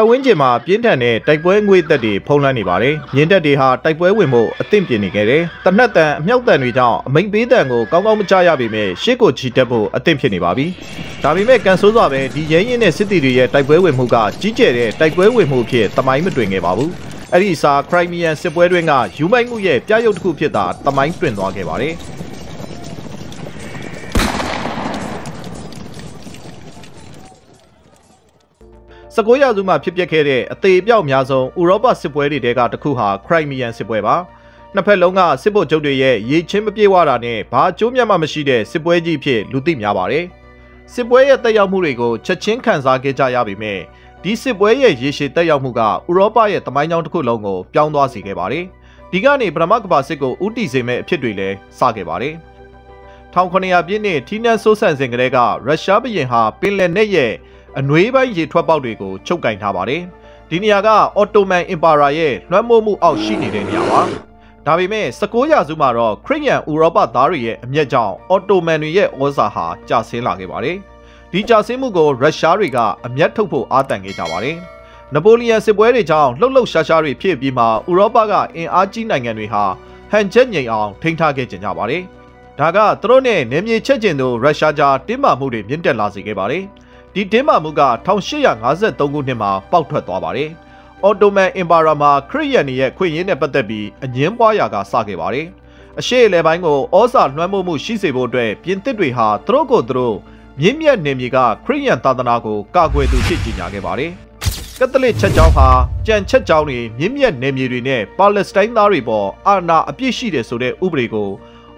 ပတ်ဝန်းကျင်မှာပြင်းထန်တဲ့တိုက်ပွဲငွေသက်တွေဖုံးလွှမ်းနေပါတယ်။မြင်းတပ်တွေဟာတိုက်ပွဲဝင်ဖို့အသင့်ပြင်နေခဲ့တယ်။တနက်တန်အမြောက်တန်တွေကြောင့်အမိန်ပေးတန်ကိုကောင်းကောင်းမချရပေမဲ့ရှေ့ကိုချီတက်ဖို့အသင့်ဖြစ်နေပါပြီ။ဒါပေမဲ့ကန်ဆိုးစွာပဲဒီရဲရင်နဲ့စစ်တီတွေရဲ့တိုက်ပွဲဝင်မှုကကြီးကျယ်တဲ့တိုက်ပွဲဝင်မှုဖြစ်တမိုင်းမတွင်ခဲ့ပါဘူး။အဲ့ဒီစာခရိုင်းမီးယန်စစ်ပွဲတွင်ကယူမိုက်မှုရဲ့ပြရုပ်တစ်ခုဖြစ်တာတမိုင်းတွင်သွားခဲ့ပါတယ်။19ရာစုမှာဖြစ်ပျက်ခဲ့တဲ့အသေးပြောက်များဆုံးဥရောပစစ်ပွဲတွေထဲကတစ်ခုဟာခရိုင်းမီးယန်စစ်ပွဲပါ။နှစ်ဖက်လုံးကစစ်ဗိုလ်ချုပ်တွေရဲ့ရေချင်းမပြေဝတာနဲ့ဘာအကျိုးမြတ်မှမရှိတဲ့စစ်ပွဲကြီးဖြစ်လူသိများပါတယ်။စစ်ပွဲရဲ့တက်ရောက်မှုတွေကိုချက်ချင်းခံစားခဲ့ကြရပေမဲ့ဒီစစ်ပွဲရဲ့ရေရှည်တက်ရောက်မှုကဥရောပရဲ့သမိုင်းကြောင်းတစ်ခုလုံးကိုပြောင်းသွားစေခဲ့ပါတယ်။ဒီကနေပထမကမ္ဘာစစ်ကိုဦးတည်စေမဲ့အဖြစ်တွေလည်းစခဲ့ပါတယ်။ 1900 ပြည့်နှစ်ထီးနန်းဆိုးဆန့်စဉ်ကတည်းကရုရှားဘုရင်ဟာပင်လယ်နက်ရဲ့အနွေးပိုင်းရေထွက်ပေါက်တွေကိုချုပ်ကင်ထားပါတယ်။ဒီနေရာကအော်တိုမန်အင်ပါရာရဲ့လွှမ်းမိုးမှုအောက်ရှိနေတဲ့နေရာပါ။ဒါပေမဲ့19ရာစုမှာတော့ခရစ်ယာန်ဥရောပသားတွေရဲ့အမျက်ကြောင့်အော်တိုမန်တွေရဲ့ဩဇာဟာကျဆင်းလာခဲ့ပါတယ်။ဒီကျဆင်းမှုကိုရုရှားတွေကအမျက်ထုတ်ဖို့အားတန်ခဲ့ကြပါတယ်။နပိုလီယန်စစ်ပွဲတွေကြောင့်လှုပ်လှုပ်ရှားရှားတွေဖြစ်ပြီးမှဥရောပကအင်အားကြီးနိုင်ငံတွေဟာဟန်ချက်ငြိမ်အောင်ထိန်းထားခဲ့ကြကြပါတယ်။ဒါကသူတို့နဲ့နယ်မြေချက်ချင်းတို့ရုရှားကြားတင်းမာမှုတွေမြင့်တက်လာစေခဲ့ပါတယ်။ဒီတင်းမာမှုက1853ခုနှစ်မှာပေါက်ထွက်သွားပါတယ်။အော်တိုမန်အင်ပါရာမှာခရစ်ယာန်တွေရဲ့ခွင့်ရင်းနဲ့ပတ်သက်ပြီးအငင်းပွားရာကစခဲ့ပါတယ်။အရှေ့အလယ်ပိုင်းကိုဩဇာလွှမ်းမိုးမှုရှိစေဖို့အတွက်ပြင်သစ်တွေဟာသူတို့ကိုသူတို့မြင့်မြတ်နေမြေကခရစ်ယာန်သာသနာကိုကာကွယ်သူဖြစ်ကြေညာခဲ့ပါတယ်။ကက်သလစ်ချက်ကြောင်းဟာကြံချက်ကြောင်းတွေမြင့်မြတ်နေမြေတွေနဲ့ပါလက်စတိုင်းသားတွေပေါ်အာဏာအပြည့်ရှိတယ်ဆိုတဲ့ဥပဒေကို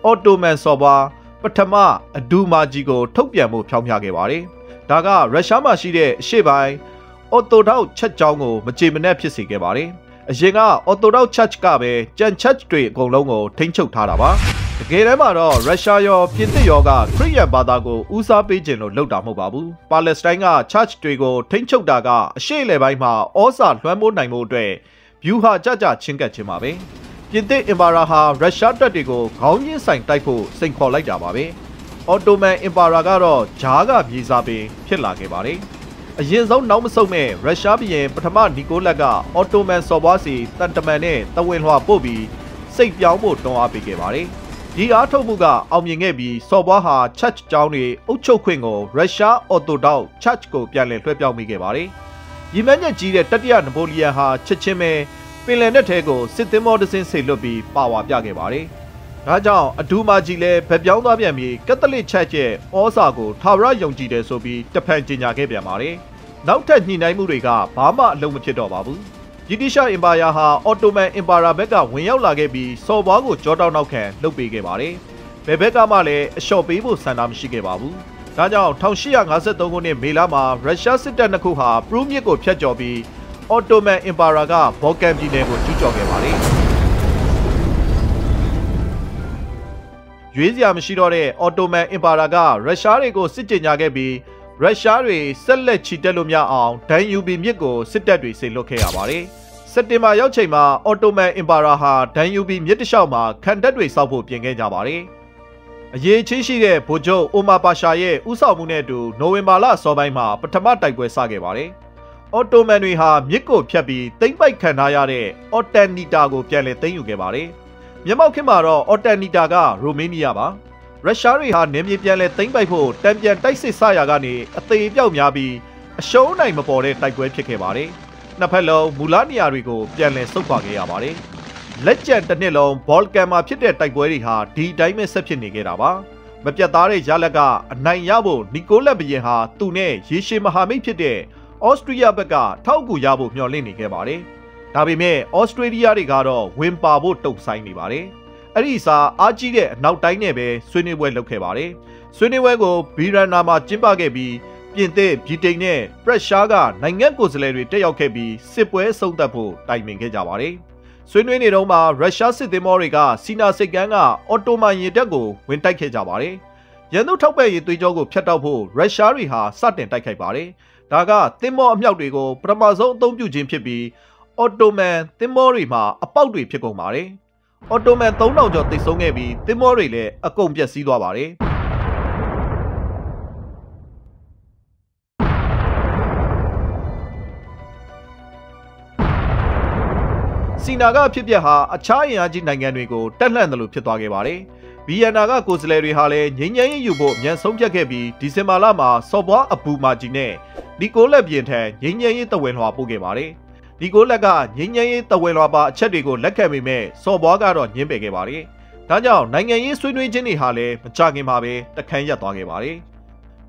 အော်တိုမန်ဆော်ဘာပထမအဒူမာဂျီကိုထုတ်ပြန်မှုဖြောင်းပြခဲ့ပါတယ်။ဒါကရုရှားမှာရှိတဲ့အရှေ့ပိုင်းအော်တိုဒေါက်ချက်ကြောင်းကိုမကြေမနက်ဖြစ်စေခဲ့ပါတယ်။အရင်ကအော်တိုဒေါက်ချက်ကပဲကြံချက်တွေအကုန်လုံးကိုထိန်းချုပ်ထားတာပါ။တကယ်တမ်းမှာတော့ရုရှားရောပြင်သစ်ရောကခရစ်ယာန်ဘာသာကိုဦးစားပေးခြင်းလို့လုပ်တာမဟုတ်ပါဘူး။ပါလက်စတိုင်းကချက်တွေကိုထိန်းချုပ်တာကအရှေ့လေပိုင်းမှာဩဇာလွှမ်းမိုးနိုင်မှုအတွက်ဗျူဟာကြချင်းကပ်ခြင်းပါပဲ။ပြင်သစ်အင်ပါရာဟာရုရှားတပ်တွေကိုခေါင်းချင်းဆိုင်တိုက်ဖို့စိန်ခေါ်လိုက်တာပါပဲ။အော်တိုမန်အင်ပါရာကတော့ဂျားကပြေစာပင်ဖြစ်လာခဲ့ပါတယ်။အရင်ဆုံးနောက်မဆုံးမဲ့ရုရှားဘုရင်ပထမနီကိုလက်ကအော်တိုမန်စော်ဘွားစီတန်တမန်နဲ့တဝင်လှပို့ပြီးစိတ်ပြောင်းဖို့တွန်းအားပေးခဲ့ပါတယ်။ဒီအားထုတ်မှုကအောင်မြင်ခဲ့ပြီးစော်ဘွားဟာချက်ကြောင်းတွေအုပ်ချုပ်ခွင့်ကိုရုရှားအော်တိုဒေါက်ချက်ကိုပြန်လည်လွှဲပြောင်းမိခဲ့ပါတယ်။ရီမန်းညက်ကြီးတဲ့တတိယနပိုလီယန်ဟာချက်ချင်းပဲပင်လယ်နက်ထဲကိုစစ်သင်္ဘောတစ်စင်းဆိတ်လွတ်ပြီးပါဝါပြခဲ့ပါတယ်။ဒါကြောင့်အဒူမာကြီးလည်းဗပြောင်းသွားပြန်ပြီးကက်သလစ်ချတ်ရဲ့ဩဇာကိုထာဝရယုံကြည်တယ်ဆိုပြီးတဖန်ကြေညာခဲ့ပြန်ပါတယ်။နောက်ထပ်ညှိနှိုင်းမှုတွေကဘာမှအလုံးမဖြစ်တော့ပါဘူး။ဗြိတိရှအင်ပါယာဟာအော်တိုမန်အင်ပါရာဘက်ကဝင်ရောက်လာခဲ့ပြီးစော်ဘွားကိုကြောတောက်နောက်ခံလှုပ်ပေးခဲ့ပါတယ်။ဘယ်ဘက်ကမှလည်းအလျှော့ပေးဖို့ဆန္ဒမရှိခဲ့ပါဘူး။ဒါကြောင့်1853ခုနှစ်မေလမှာရုရှားစစ်တပ်နှစ်ခုဟာပရူးမြစ်ကိုဖျက်ကျော်ပြီးအော်တိုမန်အင်ပါရာကဘော်ကန်ပြည်နယ်ကိုကျူးကျော်ခဲ့ပါတယ်။ရွေးစရာမရှိတော့တဲ့အော်တိုမန်အင်ပါရာကရုရှားတွေကိုစစ်ကြေညာခဲ့ပြီးရုရှားတွေဆက်လက်ချီတက်လို့မရအောင်ဒန်ယူဘီမြစ်ကိုစစ်တပ်တွေဆင်လွတ်ခဲ့ရပါတယ်။စက်တင်ဘာရောက်ချိန်မှာအော်တိုမန်အင်ပါရာဟာဒန်ယူဘီမြစ်တစ်လျှောက်မှာခံတပ်တွေစောက်ဖို့ပြင်ခဲ့ကြပါတယ်။အရေးချင်းရှိတဲ့ဗိုလ်ချုပ်အိုမာပါရှာရဲ့ဦးဆောင်မှုနဲ့အတူနိုဝင်ဘာလအစောပိုင်းမှာပထမတိုက်ပွဲစခဲ့ပါတယ်။အော်တိုမန်တွေဟာမြစ်ကိုဖြတ်ပြီးသိမ်းပိုက်ခံထားရတဲ့အော်တန်နီတာကိုပြန်လည်သိမ်းယူခဲ့ပါတယ်။မျက်မှောက်ခင်မှာတော့အော်တန်နီတာကရိုမေးနီးယားပါ။ရုရှားတွေဟာနယ်မြေပြန်လည်သိမ်းပိုက်ဖို့တံပြန်တိုက်စစ်ဆရာကနေအသေးပြောက်များပြီးအရှုံးနိုင်မပေါ်တဲ့တိုက်ပွဲဖြစ်ခဲ့ပါတယ်။နှစ်ဖက်လုံးမူလနေရာတွေကိုပြန်လည်ဆုတ်ခွာခဲ့ရပါတယ်။လက်ကျန်တစ်နှစ်လုံးဘောလကန်မှာဖြစ်တဲ့တိုက်ပွဲတွေဟာဒီတိုင်းပဲဆက်ဖြစ်နေခဲ့တာပါ။မပြတ်သားတဲ့ရလဒ်ကအနိုင်ရဖို့နီကိုလက်ဘုရင်ဟာသူနဲ့ရေရှည်မဟာမိတ်ဖြစ်တဲ့ဩစတြီးယားဘက်ကထောက်ကူရဖို့မျှော်လင့်နေခဲ့ပါတယ်။ဒါပေမဲ့ဩစတြေးလျတွေကတော့ဝင်ပါဖို့တုံ့ဆိုင်နေပါတယ်။အဲ့ဒီစာအားကြီးတဲ့အနောက်တိုင်းနဲ့ပဲဆွေးနွေးပွဲလုပ်ခဲ့ပါတယ်။ဆွေးနွေးပွဲကိုဗီရန်နာမှာကျင်းပခဲ့ပြီးပြင်သစ်ဗြိတိန်နဲ့ပရက်ရှားကနိုင်ငံကိုယ်စားလှယ်တွေတက်ရောက်ခဲ့ပြီးစစ်ပွဲဆုံးသတ်ဖို့တိုင်ပင်ခဲ့ကြပါတယ်။ဆွေးနွေးနေတုန်းမှာရုရှားစစ်သင်္ဘောတွေကစီနာစစ်ကမ်းကအော်တိုမန်ရေတပ်ကိုဝင်တိုက်ခဲ့ကြပါတယ်။ရန်သူထောက်ပံ့ရေးသွေးကြောကိုဖျက်တောက်ဖို့ရုရှားတွေဟာစတင်တိုက်ခိုက်ပါတယ်။ဒါကသင်္ဘောအမြောက်တွေကိုပထမဆုံးအသုံးပြုခြင်းဖြစ်ပြီးအော်တိုမန်သင်္ဘောတွေမှာအပေါက်တွေဖြစ်ကုန်ပါတယ်။အော်တိုမန်3000ကျော်တိတ်ဆုံးခဲ့ပြီးသင်္ဘောတွေလည်းအကုန်ပျက်စီးသွားပါတယ်။ China ka phipya ha achar inaaji naingen dwi ko tatlan thalu phit thwa kae parel. Vienna ka kosalai dwi ha le nyainyain yu phot myan somphyak kae pi December la ma Sobwa Abumaji ne Nicolas Pyin than nyainyain tawin lwa po kae parel. Nicolas ka nyainyain tawin lwa pa achat dwi ko lakkan pi mae Sobwa ka taw nyin phe kae parel. Da jaung naingen swai twai chin ni ha le macha kae ma phe takkan yat thwa kae parel.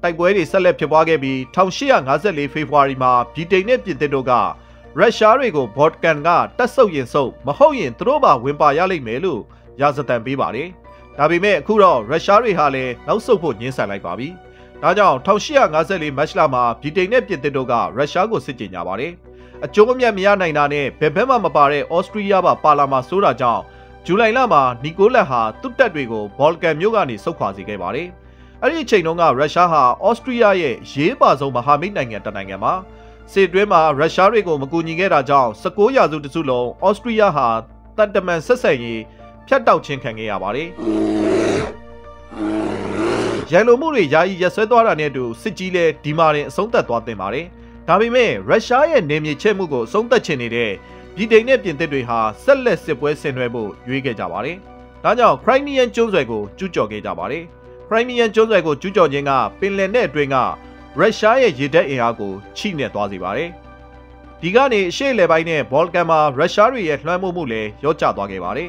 တိုက်ပွဲတွေဆက်လက်ဖြစ်ပွားခဲ့ပြီး 1854 ဖေဖော်ဝါရီမှာ ဗြိတိန်နဲ့ပြင်သစ်တို့က ရုရှားတွေကို ဗော့ဒ်ကန်ကတက်ဆုပ်ရင်ဆုပ်မဟုတ်ရင်သူတို့ပါဝင်ပါရလိမ့်မယ်လို့ ရာဇသံပေးပါတယ် ဒါပေမဲ့အခုတော့ ရုရှားတွေဟာလည်း နောက်ဆုတ်ဖို့ ညှင်းဆန်လိုက်ပါပြီ ဒါကြောင့် 1854 မတ်လမှာ ဗြိတိန်နဲ့ပြင်သစ်တို့က ရုရှားကိုစစ်ကြေညာပါတယ် အကျိုးအမြတ်မရနိုင်တာနဲ့ ဘယ်ဘက်မှမပါတဲ့ ဩစတြီးယားပါပါလာမှာစိုးတာကြောင့် ဇူလိုင်လမှာ နီကိုလတ်ဟာ သူ့တပ်တွေကို ဗော့ဒ်ကန်မြို့ကနေဆုတ်ခွာစေခဲ့ပါတယ် အဲ့ဒီအချိန်တုန်းက ရုရှားဟာ ဩစတြီးယားရဲ့ အရေးပါဆုံးမဟာမိတ်နိုင်ငံတစ်နိုင်ငံမှာ စစ်တွင်းမှာ ရုရှားတွေကိုမကူညီခဲ့တာကြောင့် 19 ရာစုတစုလုံး ဩစတြီးယားဟာ တန်တမန်ဆက်ဆံရေး ဖြတ်တောက်ခြင်းခံခဲ့ရပါတယ် ရန်လိုမှုတွေယာယီရပ်ဆွဲသွားတာနဲ့အတူ စစ်ကြီးလည်းဒီမှာတင်အဆုံးသတ်သွားသင့်ပါတယ် ဒါပေမဲ့ ရုရှားရဲ့နေမြေချဲ့မှုကိုအဆုံးသတ်ချင်နေတဲ့ ဗြိတိန်နဲ့ပြင်သစ်တွေဟာ ဆက်လက်စစ်ပွဲဆင်နွှဲဖို့ရွေးခဲ့ကြပါတယ် ဒါကြောင့် ခရိုင်းမီးယန်း ကျွန်းဆွယ်ကိုကျူးကျော်ခဲ့ကြပါတယ် Crimean ကျွန်းဆွယ်ကိုကျူးကျော်ခြင်းကပင်လယ်နဲ့အတွင်းက ရုရှားရဲ့ရေတပ်အင်အားကိုချိနဲ့သွားစေပါတယ် ဒီကနေအရှေ့အလယ်ပိုင်းနဲ့ Balkanမှာ ရုရှားတွေရဲ့လွှမ်းမိုးမှုလည်းရောကျသွားခဲ့ပါတယ်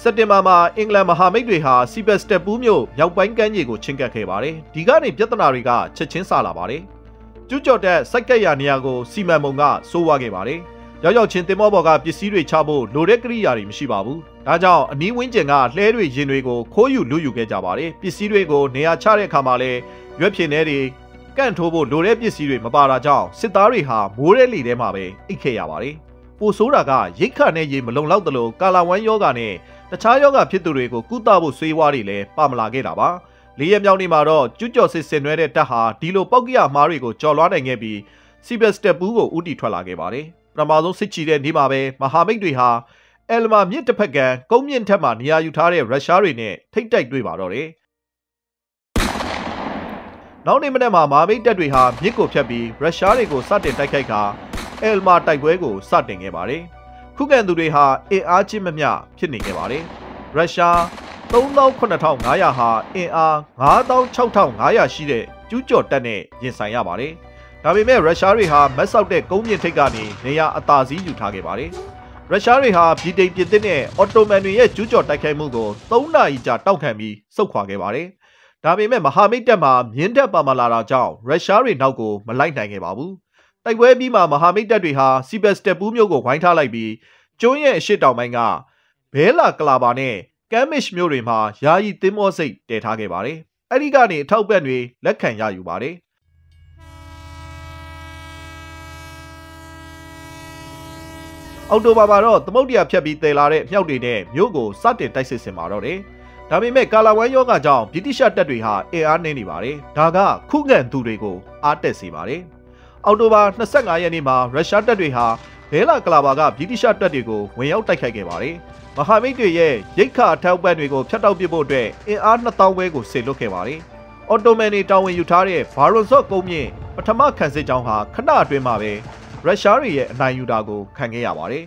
စက်တင်ဘာမှာ အင်္ဂလန်မဟာမိတ်တွေဟာ Sebastopolမြို့ မြောက်ပိုင်းကမ်းခြေကိုချဉ်းကပ်ခဲ့ပါတယ် ဒီကနေပြဿနာတွေကချက်ချင်းစလာပါတယ် ကျူးကျော်တဲ့စိုက်ကပ်ရာနေရာကိုစီမံပုံကစိုးဝါးခဲ့ပါတယ် ရောက်ချင်းတင်မောပေါ်ကပစ္စည်းတွေချဖို့လိုတဲ့ကိရိယာတွေမရှိပါဘူး ဒါကြောင့်အနီးဝန်းကျင်ကလှဲတွေရင်တွေကိုခိုးယူလူယူခဲ့ကြပါတယ် ပစ္စည်းတွေကိုနေရာချတဲ့အခါမှာလည်းရွက်ဖြင့်တွေနဲ့ကန့်ထိုးဖို့လိုတဲ့ပစ္စည်းတွေမပါတာကြောင့် စစ်သားတွေဟာမိုးရဲလေထဲမှာပဲအိတ်ခဲ့ရပါတယ် ပိုဆိုးတာကရိတ်ခတ်နဲ့ရေမလုံလောက်သလို ကာလာဝမ်းယောဂါနဲ့ တခြားယောဂါဖြစ်သူတွေကိုကုသဖို့ဆေးဝါးတွေလည်းပါမလာခဲ့တာပါ ၄ ရက်မြောက်နေ့မှာတော့ ကျူးကျော်စစ်ဆင်နွှဲတဲ့တပ်ဟာဒီလိုပောက်ကိယမားတွေကိုကျော်လွှားနိုင်ခဲ့ပြီး Sebastopolကိုဦးတည်ထွက်လာခဲ့ပါတယ် ပထမဆုံးစစ်ချီတဲ့နေ့မှာပဲမဟာမိတ်တွေဟာ အယ်လ်မာမြစ်တစ်ဖက်ကကုန်းမြင့်ထက်မှနေရာယူထားတဲ့ ရုရှားတွေနဲ့ထိပ်တိုက်တွေ့ပါတော့တယ် နောက်နေ့မနက်မှာမဟာမိတ်တပ်တွေဟာမြစ်ကိုဖြတ်ပြီး ရုရှားတွေကိုစတင်တိုက်ခိုက်ကာ အယ်လ်မာတိုက်ပွဲကိုစတင်ခဲ့ပါတယ် ခုခံသူတွေဟာအင်အားချင်းမမျှဖြစ်နေခဲ့ပါတယ် ရုရှား 3,7500 ဟာအင်အား 5,6500 ရှိတဲ့ကျူးကျော်တပ်နဲ့ရင်ဆိုင်ရပါတယ် ဒါပေမဲ့ ရုရှားတွေဟာမတ်ဆောက်တဲ့ကုန်းမြင့်ထိပ်ကနေနေရာအသာစီးယူထားခဲ့ပါတယ် ရုရှားတွေဟာဗြိတိန်ပြည်သစ်နဲ့ အော်တိုမန်တွေရဲ့ကျူးကျော်တိုက်ခိုက်မှုကို 3 နာရီကြာတောက်ခံပြီးဆုတ်ခွာခဲ့ပါတယ် ဒါပေမဲ့မဟာမိတ်တပ်မှာမြင်းတပ်ပါမလာတာကြောင့် ရုရှားတွေနောက်ကိုမလိုက်နိုင်ခဲ့ပါဘူး တိုက်ပွဲပြီးမှမဟာမိတ်တပ်တွေဟာ Sebastopolမြို့ကိုဝိုင်းထားလိုက်ပြီး ကျွန်းရဲ့အရှေ့တောင်ပိုင်းကဘဲလာကလာပါနဲ့ကမ်မစ်မြို့တွေမှာယာယီသင်္ဘောဆိပ်တည်ထားခဲ့ပါတယ် အဲဒီကနေအထောက်ပံ့တွေလက်ခံရယူပါတယ် အောက်တိုဘာမှာတော့သမုတ်တရားဖြတ်ပြီးတည်လာတဲ့မြောက်တွေနဲ့မြို့ကိုစတင်တိုက်စစ်ဆင်ပါတော့တယ် ဒါပေမဲ့ကာလာဝမ်းယောဂါကြောင့် ဗြိတိရှတပ်တွေဟာအင်အားနည်းနေပါတယ် ဒါကခုခံသူတွေကိုအားတက်စေပါတယ် အောက်တိုဘာ 25 ရက်နေ့မှာ ရုရှားတပ်တွေဟာဘဲလာကလာပါကဗြိတိရှတပ်တွေကိုဝင်ရောက်တိုက်ခိုက်ခဲ့ပါတယ် မဟာမိတ်တွေရဲ့ရိက္ခာအထောက်ပံ့တွေကိုဖျက်တောက်ပစ်ဖို့အတွက်အင်အား 2000 ပဲကိုစေလွှတ်ခဲ့ပါတယ် အော်တိုမန်တွေတာဝန်ယူထားတဲ့ဘာရွန်ဆော့ကုန်းမြင့်ပထမခန့်စစ်ကြောင်းဟာခဏအတွင်းမှာပဲ ရုရှားတွေရဲ့အနိုင်ယူတာကိုခံခဲ့ရပါတယ်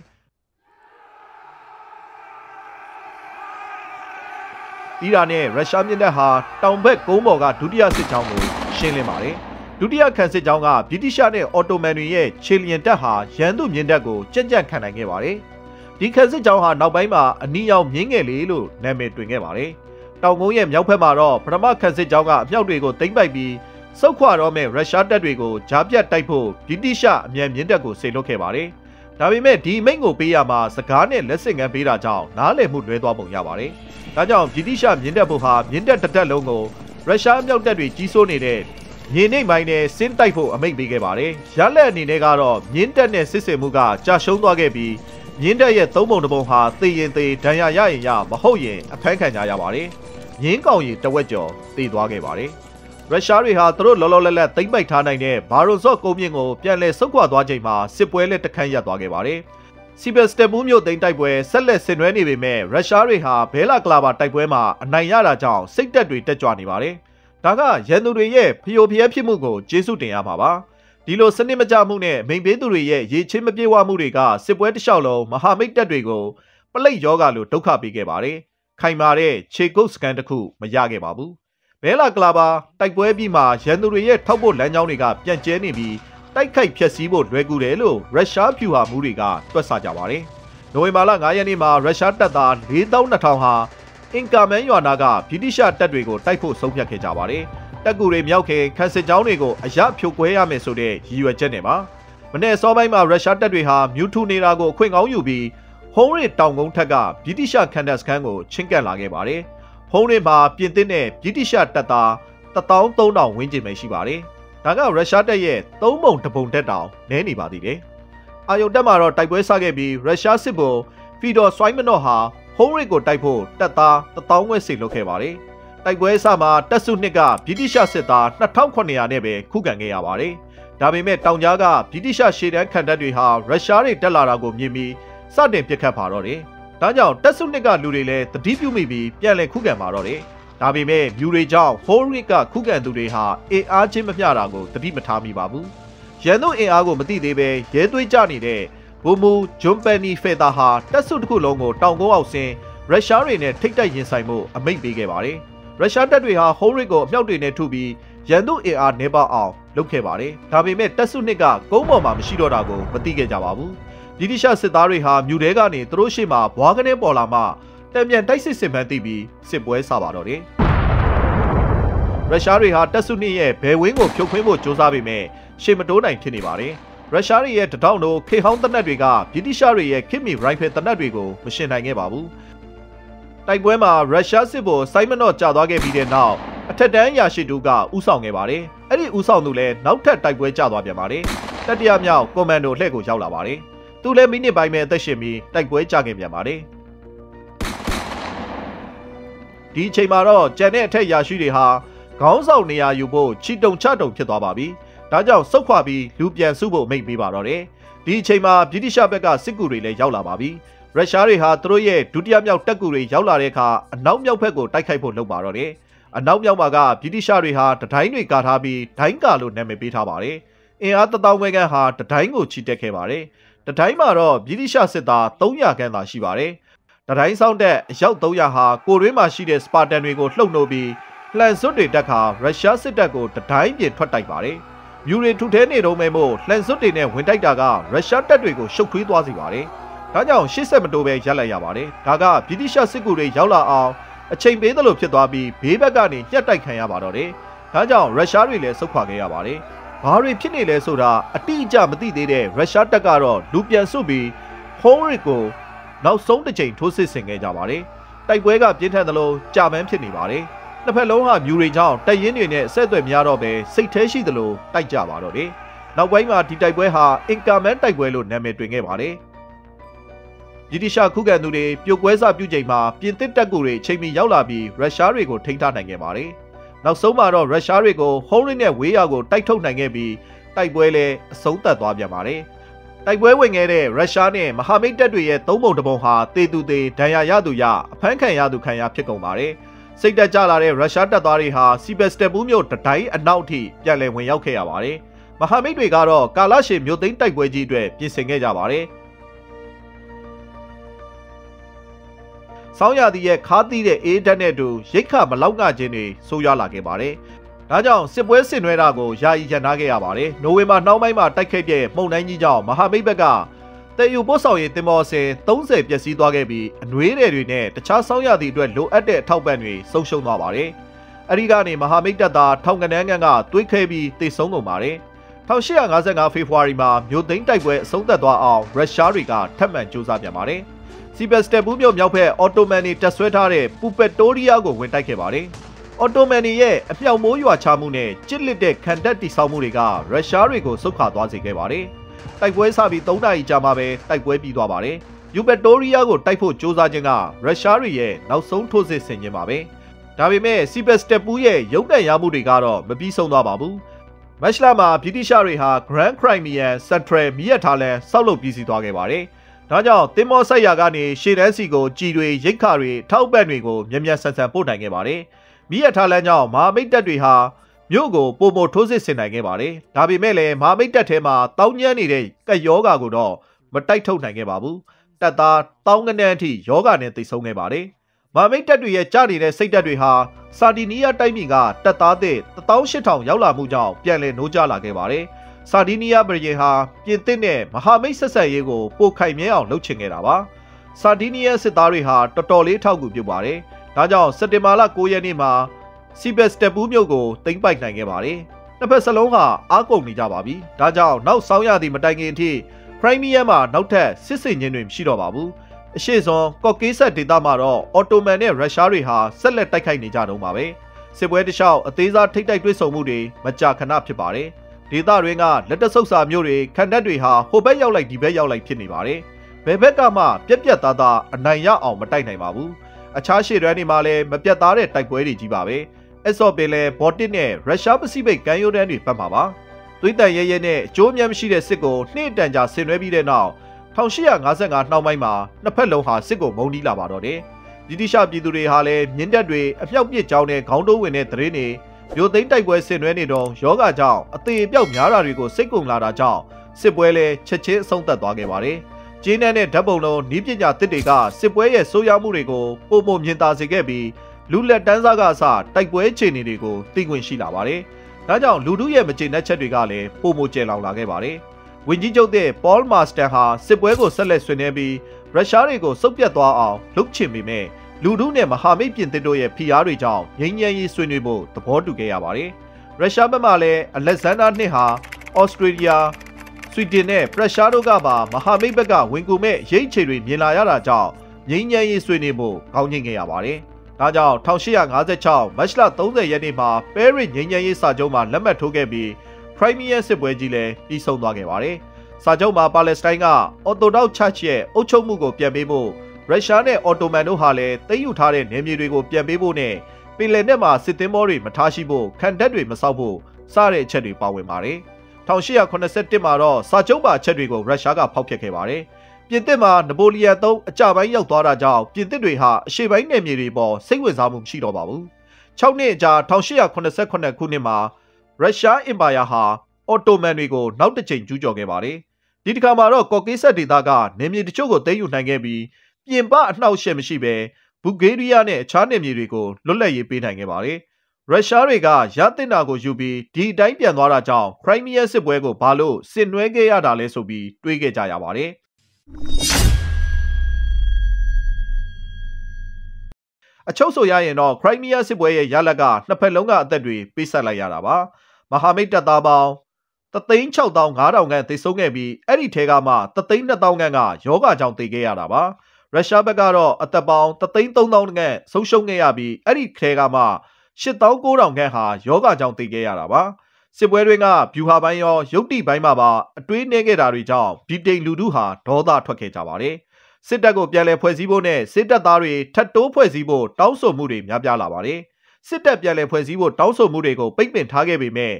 အီရန်နဲ့ရုရှားမြစ်တပ်ဟာတောင်ဘက်ကုန်းပေါ်ကဒုတိယစစ်ကြောင်းကိုရှင်းလင်းပါတယ် ဒုတိယခန့်စစ်ကြောင်းကဗြိတိရှနဲ့အော်တိုမန်တွေရဲ့ခြေလျင်တပ်ဟာရန်သူမြင်းတပ်ကိုကြံ့ကြံ့ခံနိုင်ခဲ့ပါတယ် ဒီခန့်စစ်ကြောင်းဟာနောက်ပိုင်းမှာအနီးရောက်မြင်းငယ်လေးလို့နာမည်တွင်ခဲ့ပါတယ် တောင်ကုန်းရဲ့မြောက်ဘက်မှာတော့ပထမခန့်စစ်ကြောင်းကအမြောက်တွေကိုသိမ်းပိုက်ပြီး ဆုတ်ခွာတော့မဲ့ရုရှားတပ်တွေကိုကြားပြတ်တိုက်ဖို့ဗြိတိရှအမြန်မြင့်တပ်ကိုစေလွှတ်ခဲ့ပါတယ် ဒါပေမဲ့ဒီမိန့်ကိုပေးရမှာစကားနဲ့လက်ဆင့်ကမ်းပေးတာကြောင့်နားလည်မှုလွဲသွားပုံရပါတယ် ဒါကြောင့်ဗြိတိရှမြင်းတပ်ဘုဟာမြင်းတပ်တစ်တပ်လုံးကိုရုရှားမြောက်တပ်တွေကြီးစိုးနေတဲ့မြေနိမ့်ပိုင်းနဲ့ဆင်းတိုက်ဖို့အမိန့်ပေးခဲ့ပါတယ် ရလက်အနေနဲ့ကတော့မြင်းတပ်နဲ့စစ်ဆင်မှုကကြာရှုံးသွားခဲ့ပြီးမြင်းတပ်ရဲ့သုံးပုံတစ်ပုံဟာသေရင်သေဒဏ်ရာရရင်ရမဟုတ်ရင်အဖမ်းခံရပါတယ် မြင်းကောင်ကြီးတစ်ဝက်ကျော်သေသွားခဲ့ပါတယ် ရုရှားတွေဟာသူတို့လောလောလတ်လတ်သိမ်းပိုက်ထားနိုင်တဲ့ ဘာရွန်ဆော့ကုန်းမြင့်ကိုပြန်လည်ဆုတ်ခွာသွားချိန်မှာစစ်ပွဲလည်းတခန့်ရပ်သွားခဲ့ပါတယ် Sebastopolမြို့သိမ်းတိုက်ပွဲဆက်လက်ဆင်နွှဲနေပေမဲ့ ရုရှားတွေဟာဘဲလာကလာပါတိုက်ပွဲမှာအနိုင်ရတာကြောင့်စိတ်ဓာတ်တွေတက်ကြွနေပါတယ် ဒါကရန်သူတွေရဲ့ဖျို့ဖျဲဖြစ်မှုကိုကျေးဇူးတင်ရမှာပါ ဒ ဒီလိုစနစ်မကျမှုနဲ့မိန်ပင်သူတွေရဲ့ရေချင်းမပြေဝမှုတွေကစစ်ပွဲတစ်လျှောက်လုံးမဟာမိတ်တပ်တွေကိုပလိတ်ယောဂါလိုဒုက္ခပေးခဲ့ပါတယ်။ခိုင်မာတဲ့ခြေကုပ်စကန်တစ်ခုမရခဲ့ပါဘူး။ဘဲလာကလာပါတိုက်ပွဲပြီးမှရန်သူတွေရဲ့ထောက်ပို့လမ်းကြောင်းတွေကပြန့်ကျဲနေပြီးတိုက်ခိုက်ဖျက်ဆီးဖို့လွယ်ကူတယ်လို့ရုရှားဖြူဟာမှုတွေကတွက်ဆကြပါတယ်။နိုဝင်ဘာလ9ရက်နေ့မှာရုရှားတပ်သား 42,000 ဟာအင်ကာမန်ရွာနာကဗြိတိရှတပ်တွေကိုတိုက်ဖို့ဆုံးဖြတ်ခဲ့ကြပါတယ်။တပ်ကူတွေမြောက်ခင်ခန်းစစ်ကြောင်းတွေကိုအရဖြိုခွဲရမယ်ဆိုတဲ့ရည်ရွယ်ချက်နဲ့ပါမနေ့စောပိုင်းမှာရုရှားတပ်တွေဟာမြူထူနေတာကိုအခွင့်ကောင်းယူပြီးဟုံးရစ်တောင်ကုန်းထက်ကဗြိတိရှခန္ဓာစခန်းကိုချဉ်ကပ်လာခဲ့ပါတယ်။ဟုံးရစ်မှာပြင်သစ်နဲ့ဗြိတိရှတပ်သား 13,000 ဝန်းကျင်ပဲရှိပါတယ်။ဒါကရုရှားတပ်ရဲ့3ပုံတစ်ပုံတက်တောင်နည်းနေပါသေးတယ်။အာရုံတက်မှာတော့တိုက်ပွဲဆခဲ့ပြီးရုရှားစစ်ဗိုလ်ဖီဒေါ်ဆွိုင်းမနော့ဟာဟုံးရစ်ကိုတိုက်ဖို့တပ်သား 10,000 ဝန်းကျင်လုပ်ခဲ့ပါတယ်။တိုက်ပွဲဆမှာတပ်စုနှစ်ကဗြိတိရှစစ်သား 2,900 နဲ့ပဲခုခံခဲ့ရပါတယ်။ဒါပေမဲ့တောင်ကြားကဗြိတိရှရှေ့တန်းခံတပ်တွေဟာရုရှားတွေတက်လာတာကိုမြင်ပြီးစတင်ပစ်ခတ်ပါတော့တယ်။ဒါကြောင့်တပ်စုနှစ်ကလူတွေလည်းသတိပြုမိပြီးပြန်လည်ခုခံပါတော့တယ်။ဒါပေမဲ့မြူတွေကြောင့်ဟိုးရစ်ကခုခံသူတွေဟာအေအားချင်းမမျှတာကိုသတိမထားမိပါဘူး။ရန်သူအင်အားကိုမသိသေးပဲရဲသွေးကြနေတဲ့ဘူမူဂျွန်ပန်နီဖေတာဟာတပ်စုတစ်ခုလုံးကိုတောင်ကုန်းအောက်ဆင်းရုရှားတွေနဲ့ထိပ်တိုက်ရင်ဆိုင်မှုအမိန့်ပေးခဲ့ပါတယ်။ရုရှားတပ်တွေဟာဟုံးရစ်ကိုအမြောက်တွေနဲ့ထုပြီးရန်သူအင်အားနှဲပါအောင်လုပ်ခဲ့ပါတယ်။ဒါပေမဲ့တပ်စုနှစ်ကကုန်းပေါ်မှာမရှိတော့တာကိုမသိခဲ့ကြပါဘူး။ဗြိတိရှစစ်သားတွေဟာမြူထဲကနေသူတို့ရှေ့မှာဘွားကနေပေါ်လာမှတံပြန်တိုက်စစ်ဆင်ပန်းသိပြီးစစ်ပွဲဆပါတော့တယ်။ရုရှားတွေဟာတပ်စုနှစ်ရဲ့ဘယ်ဝင်းကိုဖြုတ်ခွင်းဖို့ကြိုးစားပေမဲ့ရှေ့မတိုးနိုင်ဖြစ်နေပါတယ်။ရုရှားတွေရဲ့တထောင်တို့ခေဟောင်းတနက်တွေကဗြိတိရှတွေရဲ့ခေတ်မီရိုင်ဖယ်တနက်တွေကိုမရှင်နိုင်ခဲ့ပါဘူး။တိုက်ပွဲမှာရုရှားစစ်ဗိုလ်ဆိုင်းမနော့ကြာသွားခဲ့ပြီးတဲ့နောက်အထက်တန်းရာရှိတူကဥဆောင်ခဲ့ပါတယ်။အဲ့ဒီဥဆောင်သူလည်းနောက်ထပ်တိုက်ပွဲကြာသွားပြန်ပါတယ်။တတိယမြောက်ကွန်မန်ဒိုလှည့်ကိုရောက်လာပါတယ်။သူလည်းမိနစ်ပိုင်းပဲအသက်ရှင်ပြီးတိုက်ပွဲကြာခဲ့ပြန်ပါတယ်။ဒီအချိန်မှာတော့ကျန်တဲ့အထက်ရာရှိတွေဟာခေါင်းဆောင်နေရာယူဖို့ချီတုံချတုံဖြစ်သွားပါပြီ။ဒါကြောင့်ဆုတ်ခွာပြီးလူပြန်စုဖို့အမိန့်ပေးပါတော့တယ်။ဒီအချိန်မှာဗြိတိရှဘက်ကစစ်ကူတွေလည်းရောက်လာပါပြီ။ရုရှားတွေဟာသူတို့ရဲ့ဒုတိယမြောက်တပ်ကူတွေရောက်လာတဲ့အခါအနောက်မြောက်ဘက်ကိုတိုက်ခိုက်ဖို့လုပ်ပါတော့တယ်။အနောက်မြောက်မှာကဗြိတိရှတွေဟာတတိုင်းတွေကာထားပြီးဒိုင်းကာလို့နာမည်ပေးထားပါတယ်။အင်အား1000ဝန်းကျင်ဟာတတိုင်းကိုချီတက်ခဲ့ပါတယ်။တတိုင်းမှာတော့ဗြိတိရှစစ်သား300ခန့်သာရှိပါတယ်။တတိုင်းဆောင်တဲ့အယောက်300ဟာကိုတွင်းမှာရှိတဲ့စပါတန်တွေကိုလှုပ်နှိုးပြီးလှန်စွတ်တွေတက်ခါရုရှားစစ်တပ်ကိုတတိုင်းပြင်ထွက်တိုက်ပါတယ်။မြူတွေထုထဲနေတော့မယ်မို့လှန်စွတ်တွေနဲ့ဝင်တိုက်တာကရုရှားတပ်တွေကိုရှုပ်ထွေးသွားစေပါတယ်။ဒါကြောင့်ရှေ့ဆက်မတိုးပဲရပ်လိုက်ရပါတယ်။ဒါကဗြိတိရှစစ်ကူတွေရောက်လာအောင်အချိန်ပေးသလိုဖြစ်သွားပြီးဘေးဘက်ကနေညှက်တိုက်ခံရပါတော့တယ်။ဒါကြောင့်ရုရှားတွေလည်းဆုတ်ခွာခဲ့ရပါတယ်။ဘာတွေဖြစ်နေလဲဆိုတာအတိအကျမသိသေးတဲ့ရုရှားတပ်ကတော့လူပြန်ဆုတ်ပြီးဟုံးရစ်ကိုနောက်ဆုံးတစ်ချိန်ထိုးစစ်ဆင်ခဲ့ကြပါတယ်။တိုက်ပွဲကပြင်းထန်သလိုကြာပန်းဖြစ်နေပါတယ်။နှစ်ဖက်လုံးဟာမြူတွေကြောင့်တပ်ရင်းတွေနဲ့ဆက်သွယ်များတော့ပဲစိတ်ထဲရှိသလိုတိုက်ကြပါတော့တယ်။နောက်ပိုင်းမှာဒီတိုက်ပွဲဟာအင်ကာမန်တိုက်ပွဲလို့နာမည်တွင်ခဲ့ပါတယ်။ဗြိတိရှခုခံသူတွေပြိုကွဲစပြုချိန်မှာပြင်သစ်တပ်ကူတွေချိန်မီရောက်လာပြီးရုရှားတွေကိုထိန်းထားနိုင်ခဲ့ပါတယ်။နောက်ဆုံးမှာတော့ရုရှားတွေကိုဟုံးရစ်နဲ့ဝေးရာကိုတိုက်ထုတ်နိုင်ခဲ့ပြီးတိုက်ပွဲလည်းအဆုံးသတ်သွားပြန်ပါတယ်။တိုက်ပွဲဝင်ခဲ့တဲ့ရုရှားနဲ့မဟာမိတ်တပ်တွေရဲ့သုံးပုံတစ်ပုံဟာတေသူတေဒဏ်ရာရသူရအဖမ်းခံရသူခံရဖြစ်ကုန်ပါတယ်။စိတ်တက်ကြလာတဲ့ရုရှားတပ်သားတွေဟာစီဘက်စတန်ဘူမြို့တတိုင်းအနောက်ထိပြန်လည်ဝင်ရောက်ခဲ့ရပါတယ်။မဟာမိတ်တွေကတော့ကာလရှည်မြို့သိမ်းတိုက်ပွဲကြီးအတွက်ပြင်ဆင်ခဲ့ကြပါတယ်။ဆောင်းရသည်ရဲ့ခါးသီးတဲ့အေးဓာတ်နဲ့တူရိတ်ခမလောက်ကခြင်းတွေဆိုးရွားလာခဲ့ပါတယ်။ဒါကြောင့်စစ်ပွဲဆင်နွှဲတာကိုယာယီရပ်နားခဲ့ရပါတယ်။နိုဝင်ဘာနှောင်းပိုင်းမှာတိုက်ခိုက်တဲ့မှုန်တိုင်းကြီးကြောင့်မဟာမိတ်ဘက်ကတည်ယူပို့ဆောင်ရေးတင်မော်စင်30ပျက်စီးသွားခဲ့ပြီးအနှွေးတွေနဲ့တခြားဆောင်းရသည်အတွက်လိုအပ်တဲ့အထောက်ပံ့တွေဆုံးရှုံးသွားပါတယ်။အဲဒီကနေမဟာမိတ်တပ်သားထောင်ကနန်းကန်ကတွေးခဲပြီးတိုက်ဆုံးကုန်ပါတယ်။1855ဖေဖော်ဝါရီမှာမြို့သိမ်းတိုက်ပွဲအဆုံးသတ်သွားအောင်ရုရှားတွေကထပ်မံကြိုးစားပြန်ပါတယ်။စီဘက်စတန်ဘူမြို့မြောက်ဘက်အော်တိုမန်တွေတက်ဆွဲထားတဲ့ပူပက်တိုးရီယာကိုဝင်တိုက်ခဲ့ပါတယ်။အော်တိုမန်တွေရဲ့အမြောက်မိုးရွာချမှုနဲ့ကြစ်လစ်တဲ့ခံတပ်တိဆောက်မှုတွေကရုရှားတွေကိုဆုတ်ခွာသွားစေခဲ့ပါတယ်။တိုက်ပွဲဆပြီး3နာရီကြာမှပဲတိုက်ပွဲပြီးသွားပါတယ်။ယူပက်တိုးရီယာကိုတိုက်ဖို့ကြိုးစားခြင်းကရုရှားတွေရဲ့နောက်ဆုံးထိုးစစ်ဆင်ခြင်းပါပဲ။ဒါပေမဲ့စီဘက်စတန်ဘူရဲ့ရုပ်တံရမှုတွေကတော့မပြီးဆုံးသွားပါဘူး။မက်ရှလာမှာဗြိတိရှတွေဟာ Grand Crimean Central မြစ်ထားလန်ဆောက်လုပ်ပြီးစီးသွားခဲ့ပါတယ်။ဒါကြောင့်တင်မောဆက်ရာကနေရှေ့တန်းစီကိုကြည်တွေရိတ်ခါတွေထောက်ပံ့တွေကိုမြန်မြန်ဆန်ဆန်ပို့နိုင်ခဲ့ပါတယ်။မိရထားလမ်းကြောင့်မဟာမိတ်တပ်တွေဟာ မြို့ကိုပိုမိုထိုးစစ်ဆင်နိုင်ခဲ့ပါတယ်။ဒါပေမဲ့လည်းမဟာမိတ်တပ်ထဲမှာတောင်းကျမ်းနေတဲ့ကပ်ယောဂါကိုတော့မတိုက်ထုတ်နိုင်ခဲ့ပါဘူး။တပ်သားတောင်းကနန်းအထိယောဂါနဲ့တိုက်ဆုံခဲ့ပါတယ်။မဟာမိတ်တပ်တွေရဲ့ကြားနေတဲ့စိတ်ဓာတ်တွေဟာစာဒီနီးယားတိုင်းပြည်ကတပ်သားတဲ့ 18,000 ရောက်လာမှုကြောင့်ပြန်လည်နိုးကြားလာခဲ့ပါတယ်။စာဒီနီးယားပြည်ဟာပြင်သစ်နဲ့မဟာမိတ်ဆက်ဆံရေးကိုပိုခိုင်မြဲအောင်လုပ်ချင်ခဲ့တာပါ။စာဒီနီးယားစစ်သားတွေဟာတော်တော်လေးထောက်ကူပြုပါတယ်။ဒါကြောင့်စက်တင်ဘာလ9ရက်နေ့မှာစီဘက်စတပူးမြို့ကိုသိမ်းပိုက်နိုင်ခဲ့ပါတယ်။နှစ်ဖက်စလုံးဟာအားကုန်နေကြပါပြီ။ဒါကြောင့်နောက်ဆောင်းရသည့်မတိုင်ခင်အထိခရိုင်းမီးယားမှာနောက်ထပ်စစ်ဆင်ခြင်းတွေမရှိတော့ပါဘူး။အရှေ့ဆုံးကော့ကေးဆက်ဒေသမှာတော့အော်တိုမန်နဲ့ရုရှားတွေဟာဆက်လက်တိုက်ခိုက်နေကြတုန်းပါပဲ။စစ်ပွဲတစ်လျှောက်အသေးစားထိပ်တိုက်တွေ့ဆုံမှုတွေမကြာခဏဖြစ်ပါတယ်။ဒေသတွင်းကလက်တဆုပ်စာမျိုးတွေခံတပ်တွေဟာဟိုဘက်ရောက်လိုက်ဒီဘက်ရောက်လိုက်ဖြစ်နေပါတယ်။ဘယ်ဘက်ကမှပြက်ပြက်သားသားအနိုင်ရအောင်မတိုက်နိုင်ပါဘူး။အခြားရှေ့တွန်းတွေမှာလည်းမပြတ်သားတဲ့တိုက်ပွဲတွေကြီးပါပဲ။အဆော့ပင်လဲဘော်တစ်နဲ့ရုရှားပစိဖိတ်ကမ်းရိုးတန်းတွေပတ်မှာပါ။သွေးတန်ရဲရဲနဲ့အကျိုးအမြတ်မရှိတဲ့စစ်ကိုနှစ်တန်ကြာဆင်နွှဲပြီးတဲ့နောက်1855နှောင်းပိုင်းမှာနှစ်ဖက်လုံးဟာစစ်ကိုမုန်းတီးလာပါတော့တယ်။ဗြိတိရှပြည်သူတွေဟာလည်းမြင်းတပ်တွေအမြောက်ပစ်ကြောင်းနဲ့ခေါင်းတိုးဝင်တဲ့သတင်းတွေမျိုးသိမ်းတိုက်ပွဲဆင်နွှဲနေတော့ယောဂကြောင့်အသေးအပြောက်များတာတွေကိုစိတ်ကုန်လာတာကြောင့်စစ်ပွဲလဲချက်ချင်းအဆုံးသတ်သွားခဲ့ပါတယ်။ကျင်းနဲ့ဓာတ်ပုံလုံးနီးပညာတစ်တွေကစစ်ပွဲရဲ့ဆိုးရွားမှုတွေကိုပုံပုံမြင်သာစေခဲ့ပြီးလူလက်တန်းစားကအစတိုက်ပွဲအခြေအနေတွေကိုသိခွင့်ရှိလာပါတယ်။ဒါကြောင့်လူထုရဲ့မကျေနပ်ချက်တွေကလည်းပိုမိုကျယ်လောင်လာခဲ့ပါတယ်။ဝန်ကြီးချုပ်တဲ့ပေါ်လ်မာစတန်ဟာစစ်ပွဲကိုဆက်လက်ဆွေးနွေးပြီးရုရှားတွေကိုစုပ်ပြတ်သွားအောင်လုပ်ချင်ပေမဲ့လူထုနဲ့မဟာမိတ်ပြင်သစ်တို့ရဲ့ဖိအားတွေကြောင့်ငြိမ်းချမ်းရေးဆွေးနွေးဖို့သဘောတူခဲ့ရပါတယ်။ရုရှားဘက်မှလည်းအလက်ဇန်ဒါ2ဟာဩစတြေးလျဆွီဒင်နဲ့ပရုရှားတို့ကပါမဟာမိတ်ဘက်ကဝင်ကူမဲ့ရိတ်ချေတွေမြင်လာရတာကြောင့်ငြိမ်းချမ်းရေးဆွေးနွေးဖို့ကောင်းကျင်ခဲ့ရပါတယ်။ဒါကြောင့်1856မတ်လ30ရက်နေ့မှာပဲရစ်ငြိမ်းချမ်းရေးစာချုပ်မှာလက်မှတ်ထိုးခဲ့ပြီးခရိုင်းမီးယားစစ်ပွဲကြီးလည်းပြီးဆုံးသွားခဲ့ပါတယ်။စာချုပ်မှာပါလက်စတိုင်းကအော်တိုဒေါက်ချာချ်ရဲ့အုပ်ချုပ်မှုကိုပြန်ပေးဖို့ရုရှားနဲ့အော်တိုမန်တို့ဟာလည်းသိမ်းယူထားတဲ့နယ်မြေတွေကိုပြန်ပေးဖို့နဲ့ပင်လယ်နက်မှာစစ်သင်္ဘောတွေမထားရှိဖို့ခံတပ်တွေမဆောက်ဖို့စတဲ့အချက်တွေပါဝင်ပါတယ်။1881မှာတော့စာချုပ်ပါအချက်တွေကိုရုရှားကဖောက်ဖျက်ခဲ့ပါတယ်။ပြင်သစ်မှာနပိုလီယန်IIIအကြပိုင်းရောက်သွားတာကြောင့်ပြင်သစ်တွေဟာအရှေ့ပိုင်းနယ်မြေတွေပေါ်စိတ်ဝင်စားမှုမရှိတော့ပါဘူး။6နှစ်ကြာ1889ခုနှစ်မှာရုရှားအင်ပါယာဟာအော်တိုမန်တွေကိုနောက်တစ်ချိန်ကျူးကျော်ခဲ့ပါတယ်။ဒီတစ်ခါမှာတော့ကော့ကေးဆက်ဒေသကနယ်မြေတချို့ကိုသိမ်းယူနိုင်ခဲ့ပြီးပြင်ပအနှောက်အယှက်မရှိဘဲဘူဂေးရီးယားနဲ့အခြားနယ်မြေတွေကိုလွတ်လပ်ရေးပေးနိုင်ခဲ့ပါတယ်။ရုရှားတွေကရသင့်တာကိုယူပြီးဒီအတိုင်းပြန်သွားတာကြောင့်ခရိုင်းမီးယားစစ်ပွဲကိုဘာလို့ဆင်နွှဲခဲ့ရတာလဲဆိုပြီးတွေးခဲ့ကြရပါတယ်။အချုပ်ဆိုရရင်တော့ခရိုင်းမီးယားစစ်ပွဲရဲ့ရလဒ်ကနှစ်ဖက်လုံးကအသက်တွေပေးဆက်လိုက်ရတာပါ။မဟာမိတ်တပ်သားပေါင်း 365,000 ခန့်သေဆုံးခဲ့ပြီးအဲ့ဒီထဲကမှ 302,000 ခန့်ကယောဂကြောင့်သေခဲ့ရတာပါ။ရုရှားဘက်ကတော့အသက်ပေါင်း 330,000 ခန့်ဆုံးရှုံးခဲ့ရပြီးအဲ့ဒီထဲကမှ 89,000 ခန့်ဟာယောဂကြောင့်သေခဲ့ရတာပါ။စစ်ပွဲတွေကဗျူဟာပိုင်းရောရုပ်တိပိုင်းမှာပါအတွေးနှဲခဲ့တာတွေကြောင့်ဗြိတိန်လူထုဟာဒေါသထွက်ခဲ့ကြပါတယ်။စစ်တပ်ကိုပြန်လည်ဖွဲ့စည်းဖို့နဲ့စစ်တပ်သားတွေထပ်တိုးဖွဲ့စည်းဖို့တောင်းဆိုမှုတွေများပြားလာပါတယ်။စစ်တပ်ပြန်လည်ဖွဲ့စည်းဖို့တောင်းဆိုမှုတွေကိုပိတ်ပင်ထားခဲ့ပေမဲ့စ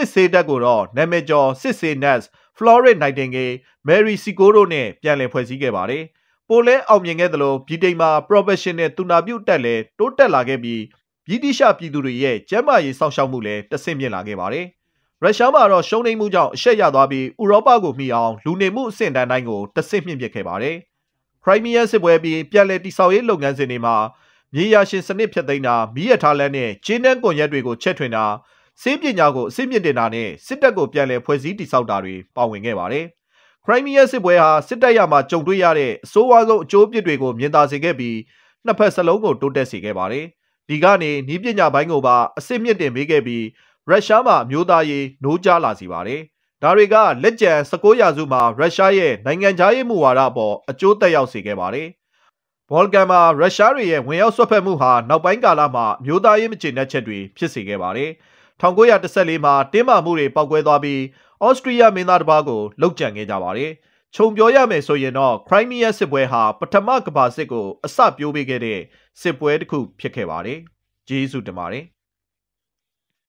စ်ဆေးတပ်ကိုတော့နာမည်ကျော်စစ်ဆေးနက်စ်ဖလော်ရစ်နိုင်တင်ဂေးမယ်ရီစီကိုတို့နဲ့ပြန်လည်ဖွဲ့စည်းခဲ့ပါတယ်။ပိုလဲအောင်မြင်ခဲ့သလိုဗြိတိန်မှာ professional သူနာပြုတပ်လည်းတိုးတက်လာခဲ့ပြီးဗြိတိရှပြည်သူတွေရဲ့ကျန်းမာရေးစောင့်ရှောက်မှုလည်းတဆင့်မြင့်လာခဲ့ပါတယ်။ရုရှားမှာတော့ရှုံးနိမ့်မှုကြောင့်အရှက်ရသွားပြီးဥရောပကိုမှီအောင်လူနေမှုအဆင့်တန်းတိုင်းကိုတဆင့်မြင့်ပြခဲ့ပါတယ်။ ခရိုင်းမီးယားစစ်ပွဲပြီးပြန်လည်တည်ဆောက်ရေးလုပ်ငန်းစဉ်တွေမှာမြေယာရှင်စနစ်ဖျက်သိမ်းတာ၊မီးရထားလမ်းနဲ့ကျင်းတန်းကွန်ရက်တွေကိုချက်ထွင်တာ၊စစ်ပညာကိုအဆင့်မြင့်တင်တာနဲ့စစ်တပ်ကိုပြန်လည်ဖွဲ့စည်းတည်ဆောက်တာတွေပါဝင်ခဲ့ပါတယ်။ခရိုင်းမီးယားစစ်ပွဲဟာစစ်တပ်ရမှာကြုံတွေ့ရတဲ့အဆိုးဝါးဆုံးအကျိုးပြစ်တွေကိုမြင်သာစေခဲ့ပြီးနှစ်ဖက်စလုံးကိုတိုးတက်စေခဲ့ပါတယ်။ဒီကနေနီးပညာပိုင်းကိုပါအစစ်မြစ်တင်ပေးခဲ့ပြီးရုရှားမှာအမျိုးသားရေးနိုးကြားလာစီပါတယ်။ဒါတွေကလက်ကျန်19ရာစုမှာရုရှားရဲ့နိုင်ငံခြားရေးမူဝါဒပေါ်အကျိုးသက်ရောက်စေခဲ့ပါတယ်။ဗော်လ်ကန်မှာရုရှားတွေရဲ့ဝင်ရောက်ဆွတ်ဖက်မှုဟာနောက်ပိုင်းကာလမှာအမျိုးသားရေးမကျေနပ်ချက်တွေဖြစ်စေခဲ့ပါတယ်။1914မှာတင်းမာမှုတွေပေါက်ကွဲသွားပြီးဩစတြီးယားမင်းသားတစ်ပါးကိုလှုပ်ကြံခဲ့ကြပါတယ်။ခြုံပြောရမယ်ဆိုရင်တော့ခရိုင်းမီးယားစစ်ပွဲဟာပထမကမ္ဘာစစ်ကိုအစပျိုးပေးခဲ့တဲ့စစ်ပွဲတစ်ခုဖြစ်ခဲ့ပါတယ်။ဂျေဇုတင်ပါတယ်။